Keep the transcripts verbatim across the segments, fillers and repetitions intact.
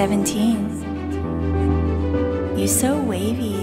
seventeen. You so wavy.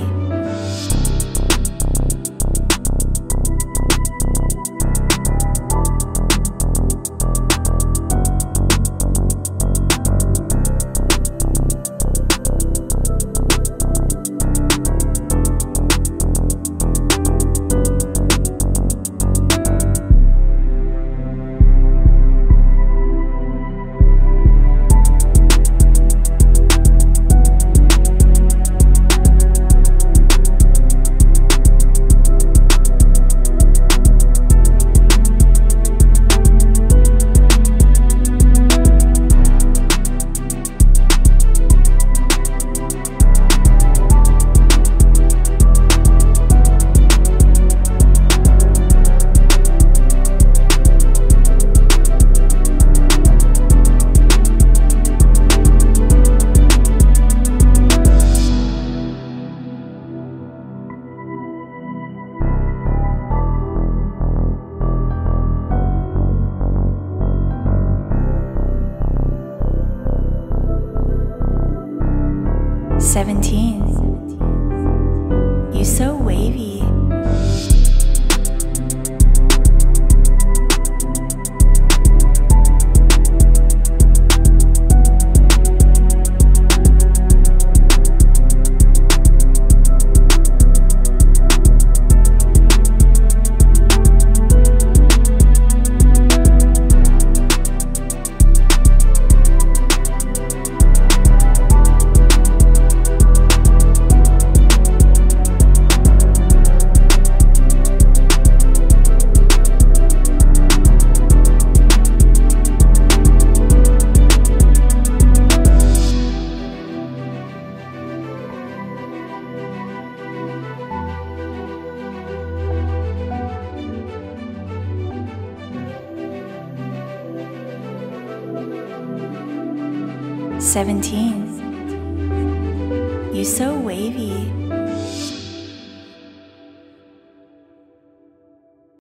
seventeen. You so wavy. seventeen. You so wavy.